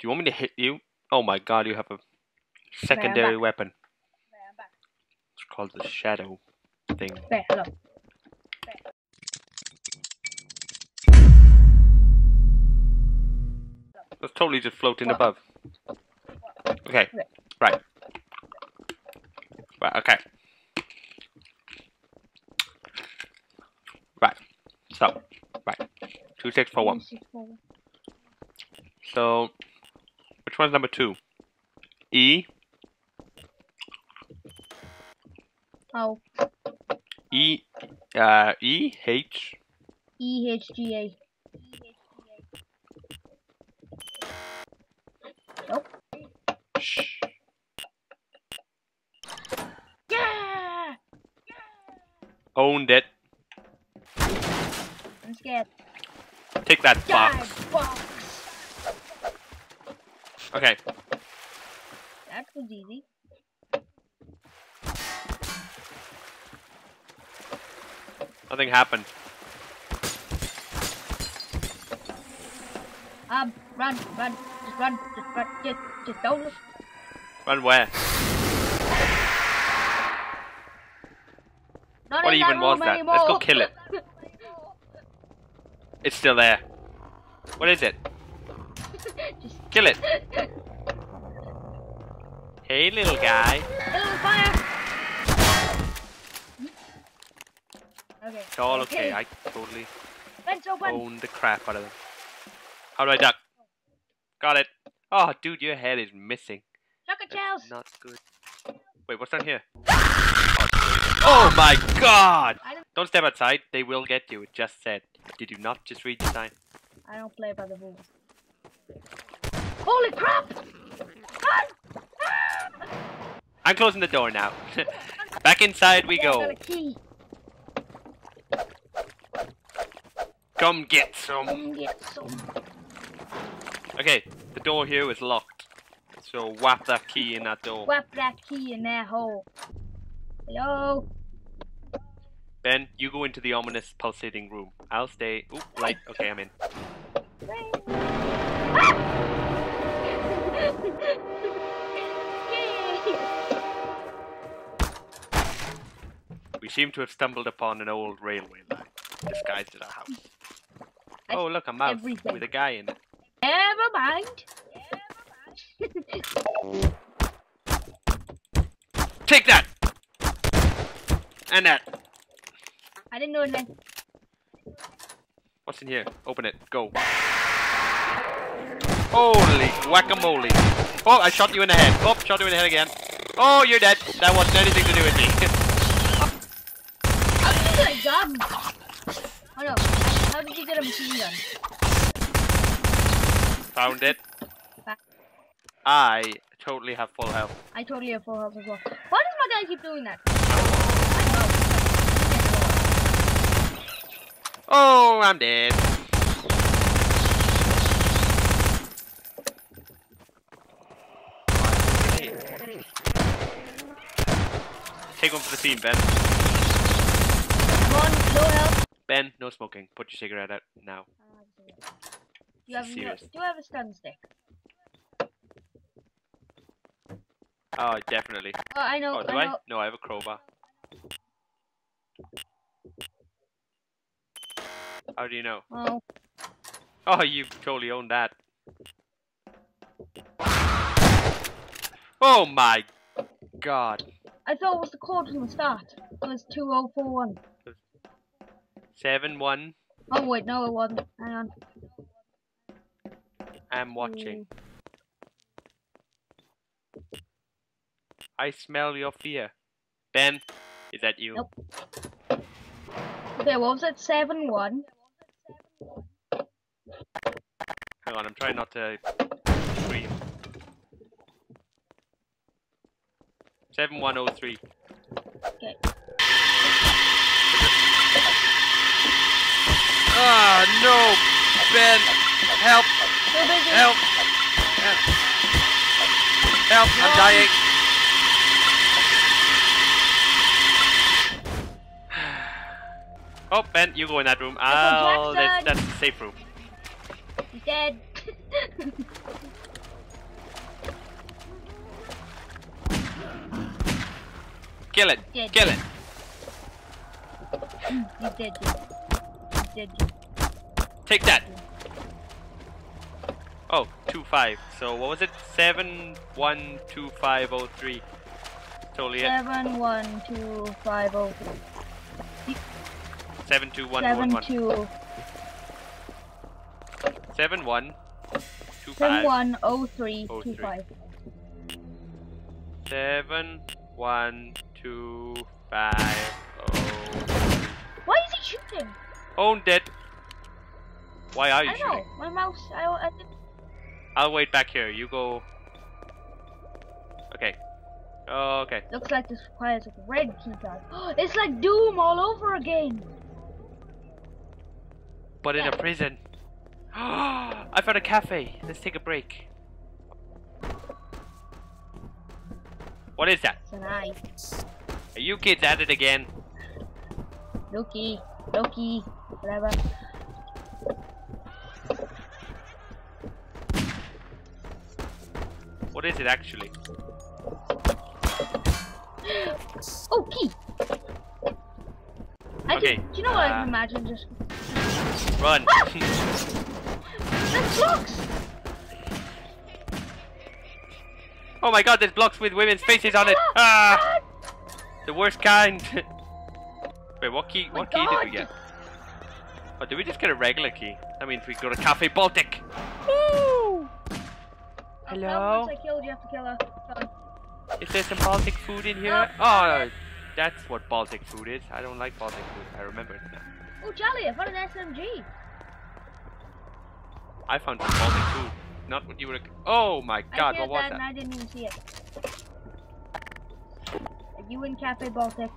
Do you want me to hit you? Oh my god, you have a secondary weapon. It's called the shadow thing. Wait, hello. That's totally just floating above. Okay. Right. Right, okay. Right. So, right. 2641. So, which one's number 2? E? Oh. E, E, H? E, H, G, A. Nope. Shh. Yeah! Yeah! Owned it. I'm scared. Take that box. Okay. That was easy. Nothing happened. Run, run. Just run, just run, just don't look. Run where? Not what even was that? Anymore. Let's go kill it. It's still there. What is it? Just kill it. Hey, little guy. Hello, fire. Okay. It's all okay. I totally own the crap out of them. How do I duck? Got it. Oh, dude, your head is missing. That's not good. Wait, what's down here? Oh my god! Don't step outside. They will get you. It just said. Did you not just read the sign? I don't play by the rules. Holy crap! Run! I'm closing the door now. Back inside we go. Come get some. Come get some. Okay, the door here is locked. So whap that key in that door. Whap that key in that hole. Hello? Ben, you go into the ominous pulsating room. I'll stay. Oop, light. Okay, I'm in. We seem to have stumbled upon an old railway line disguised as a house. Oh, look, a mouse with a guy in it. Never mind. Take that! And that! I didn't know it meant. What's in here? Open it. Go. Holy guacamole. Oh, I shot you in the head. Oh, shot you in the head again. Oh, you're dead. That wasn't anything to do with me. How did you get a gun? Oh no. How did you get a machine gun? Found it. I totally have full health. I totally have full health as well. Why does my guy keep doing that? Oh, I'm dead. Take one for the team, Ben. Come on, no health. Ben, no smoking. Put your cigarette out now. You have no, do you have a stun stick? Oh, definitely. Oh, I know. Oh, do I? Know. No, I have a crowbar. How do you know? Oh. Oh, you totally owned that. Oh my god. I thought it was the code from the start. It was 2041. 71. Oh, wait, no, it wasn't. Hang on. I'm watching. I smell your fear. Ben, is that you? Nope. Okay, what was it? 7-1. Hang on, I'm trying not to scream. 7103. Okay. Ah, no! Ben! Help! Help! Help! Help! I'm dying! Oh, Ben, you go in that room. Oh, that's the safe room. He's dead. Kill it. Dead. Kill it. He's dead. He's dead. Take that. Oh, 2-5. So what was it? 7-1-2-5-0-3. Totally it. 7-1-2-5-0-3. 7-2-1-1-1. 7-1-2-5-0-3-2-5. 7-1-2-5-0. Why is he shooting? Owned it. Why are you shooting? I know. My mouse. I did. I'll wait back here. You go. Okay. Okay. Looks like this requires a red keycard. It's like Doom all over again. But yeah, in a prison. I found a cafe. Let's take a break. What is that? It's an eye. Are you kids at it again? Loki. Loki. Whatever. What is it actually? Oh, key! Do you know what I can imagine? Just run! Ah! There's blocks! Oh my god, there's blocks with women's faces on it! Ah! The worst kind! Wait, what key did we get? Oh, did we just get a regular key? That means we got a Cafe Baltic! Woo! Hello? Once I killed you, have to kill her. Is there some Baltic food in here? Oh, that's what Baltic food is. I don't like Baltic food. I remember it now. Oh, Charlie, I found an SMG. I found some Baltic food. Not what you were. Oh my god, what was that? And I didn't even see it. Are you in Cafe Baltic?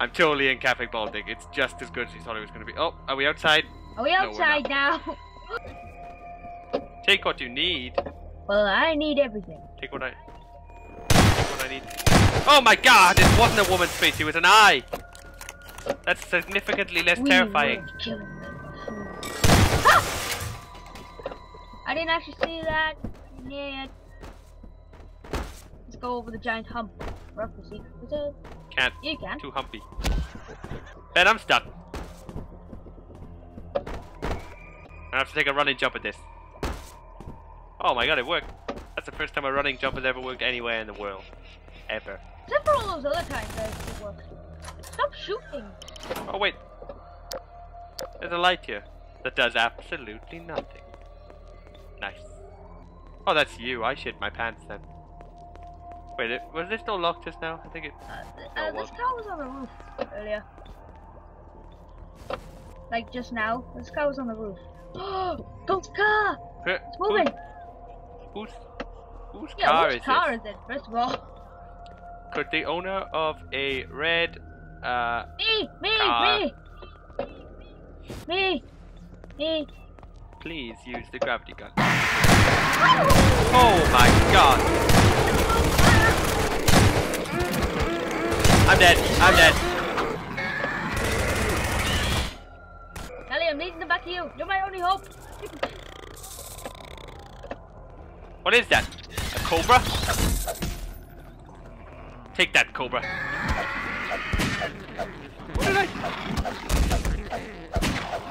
I'm totally in Cafe Baltic. It's just as good as you thought it was going to be. Oh, are we outside? Are we outside now? Take what you need. Well, I need everything. Take what I need. Oh my god, it wasn't a woman's face, it was an eye! That's significantly less terrifying. Ah! I didn't actually see that. Yeah. Let's go over the giant hump. Can't. You can. Too humpy. Ben, I'm stuck. I have to take a running jump at this. Oh my god, it worked. That's the first time a running jump has ever worked anywhere in the world. Ever. Except for all those other times that it worked. Stop shooting! Oh wait. There's a light here that does absolutely nothing. Nice. Oh, that's you. I shit my pants then. Wait, was this door locked just now? I think it... this car was on the roof earlier. Like just now. This car was on the roof. Oh! Don't car! It's moving! Whose car is it, first of all? Could the owner of a red car please use the gravity gun? Oh my god! I'm dead, I'm dead. Ellie, I'm leading them back to you. You're my only hope. What is that? A cobra? Take that, cobra. What did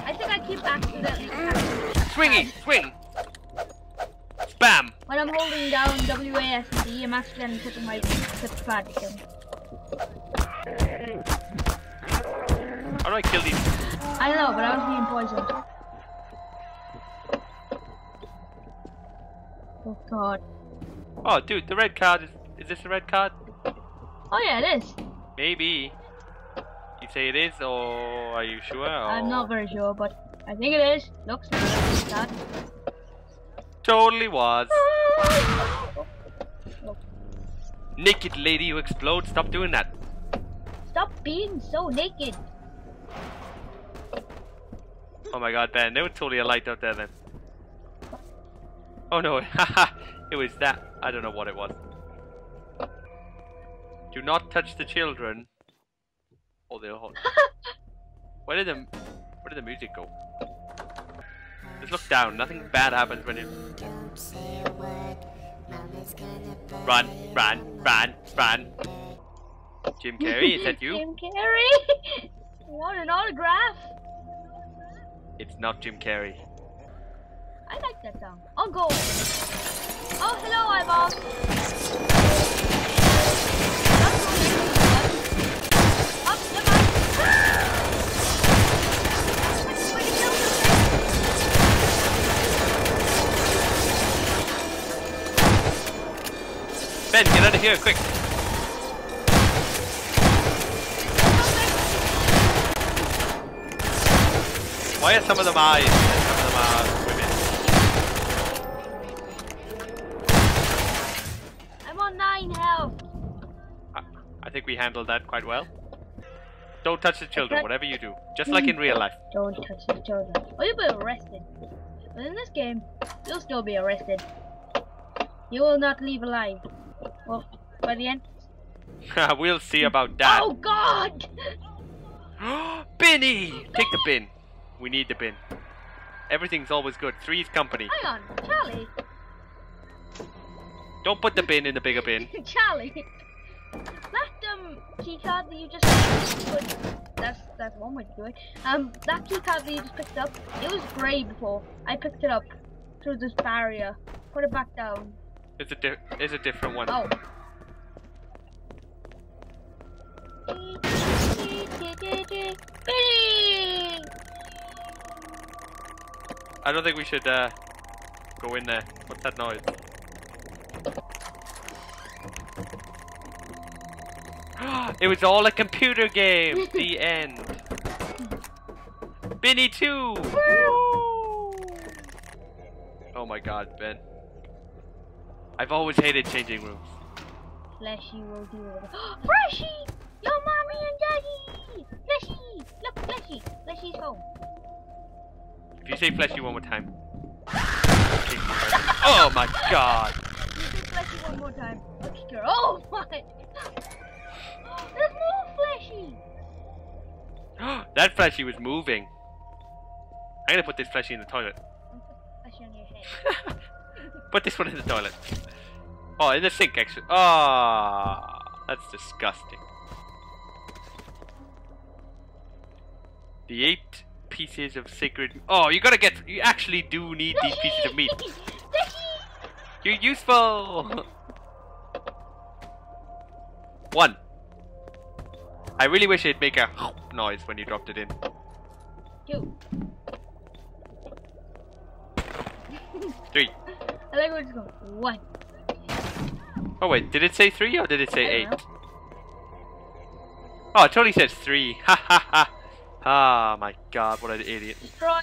I think I keep accidentally... Swingy! Swing! Spam! When I'm holding down WASD, I'm accidentally putting my pad in. How do I kill these? I don't know, but I was being poisoned. Oh god. Oh dude, the red card is this a red card? Oh yeah, it is. Maybe. You say it is, or are you sure? Or... I'm not very sure, but I think it is. Looks like a red card. Totally was. Naked lady who explodes, stop doing that. Stop being so naked. Oh my god, Ben, there was totally a light out there then. Oh no, haha, it was that. I don't know what it was. Do not touch the children. Oh, they're hot. Where did the music go? Just look down, nothing bad happens when you... Run, run, run, run. Jim Carrey, is that you? Jim Carrey? What an autograph! It's not Jim Carrey. I like that song. Oh, go! Oh, hello, Eyeballs! Up, jump up! Ben, get out of here, quick! Why are some of them eyes and some of them are women? I'm on 9 health. I think we handled that quite well. Don't touch the children, whatever you do. Just like in real life. Don't touch the children. Or you'll be arrested. But in this game, you'll still be arrested. You will not leave alive. Well, by the end. We'll see about that. Oh God! Binny! Take the bin. We need the bin. Everything's always good. Three's company. Hang on, Charlie. Don't put the bin in the bigger bin. Charlie. That key card that you just picked up, that's one way to do it. That key card that you just picked up, it was grey before. I picked it up through this barrier. Put it back down. It's a different one. Oh. I don't think we should go in there. What's that noise? It was all a computer game. The end. Binny 2. Oh my God, Ben. I've always hated changing rooms. Fleshy will do it. Fleshy! Your mommy and daddy! Fleshy! Look, Fleshy! Fleshy's home. If you say Fleshy one more time. Oh my God! If you say Fleshy one more time, I'll kick your own mind. There's more Fleshy! That Fleshy was moving. I'm gonna put this Fleshy in the toilet. I'm putting Fleshy on your head. Put this one in the toilet. Oh, in the sink, actually. Ah, oh, that's disgusting. The 8 pieces of sacred. Oh, you gotta get. You actually do need these pieces of meat. You're useful. 1. I really wish it'd make a noise when you dropped it in. 2. 3. I like where it's going. 1. Oh wait, did it say 3 or did it say 8? Oh, it totally says 3. Ha ha ha. Ah, my God, what an idiot. Destroy.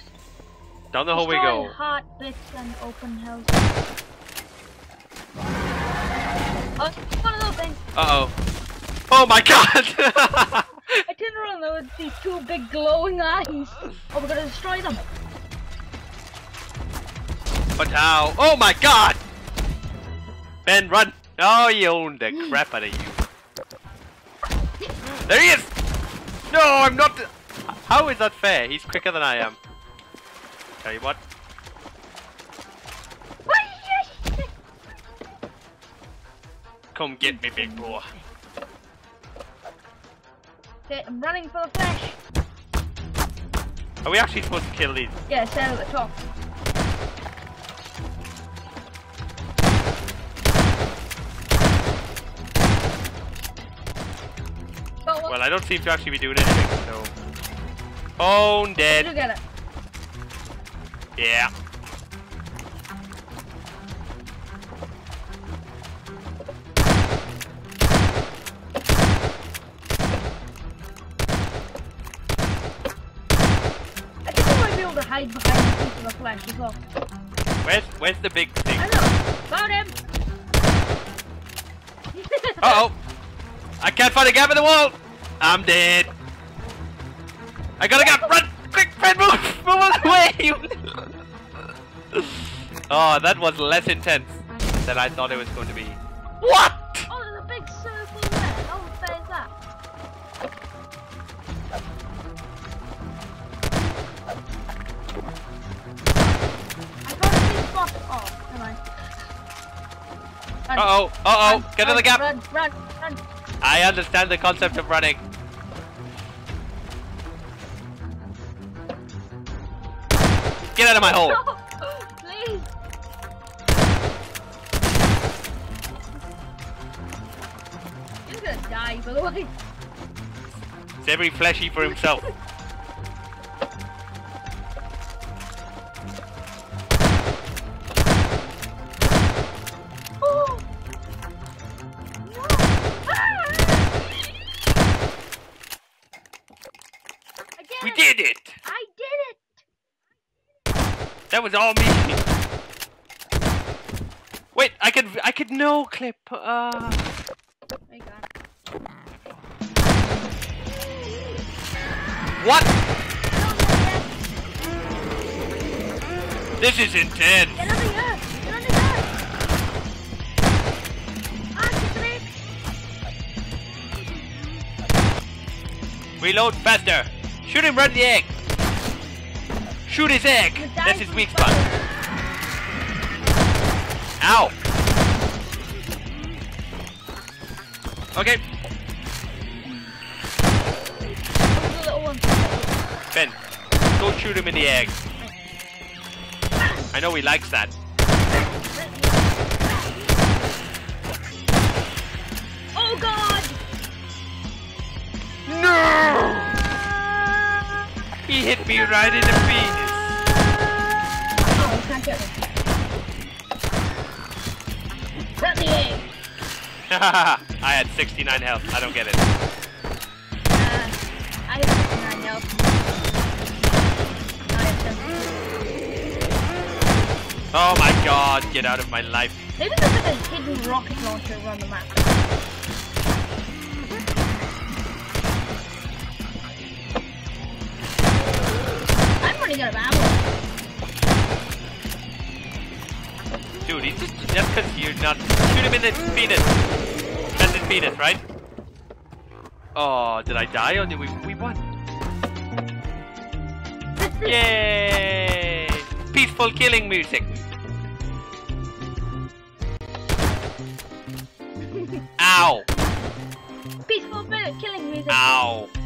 Down the hole we go. Hot bits and open house. Oh, one of those things. Uh-oh. Oh my God. I turned around there with these 2 big glowing eyes. Oh, we're gonna destroy them. But how? Oh my God! Ben, run! Oh, you owned the crap out of you. There he is! No, I'm not. How is that fair? He's quicker than I am. Tell you what. Come get me, big boy. Okay, I'm running for the flesh. Are we actually supposed to kill these? Yeah, it's down at the top. Well, I don't seem to actually be doing anything, so. Oh, dead. You get it. Yeah. I think I might be able to hide behind the piece of the flesh as well. Where's the big thing? I don't know. Found him. Uh-oh. I can't find a gap in the wall. I'm dead. I gotta go. Run! Quick, friend, move! Move away! You. Oh, that was less intense than I thought it was going to be. What? Oh, there's a big circle there. Oh, there's that. I got a big spot. Oh, never mind. Uh oh. Get in the gap. Run! Run! Run! I understand the concept of running. Get out of my hole! No, please! You're just gonna die, by the way. It's every fleshy for himself. We did it! I did it! That was all me! Wait, I could no clip! I got it. What?! This is intense! Get over here! Get on the earth! Reload faster! Shoot him right in the egg! Shoot his egg! That's his weak spot. Ow! Okay. Ben, go shoot him in the egg. I know he likes that. Oh god! No! He hit me right in the penis. Oh, can't get it. Grab the egg. I had 69 health. I don't get it. I had 69 health. I had 70. Oh my god! Get out of my life. Maybe there's like a hidden rocket launcher around the map. Dude, he's just because you're not. Shoot him in his penis. That's his penis, right? Oh, did I die or did we won? Yay! Peaceful killing music. Ow! Peaceful killing music. Ow!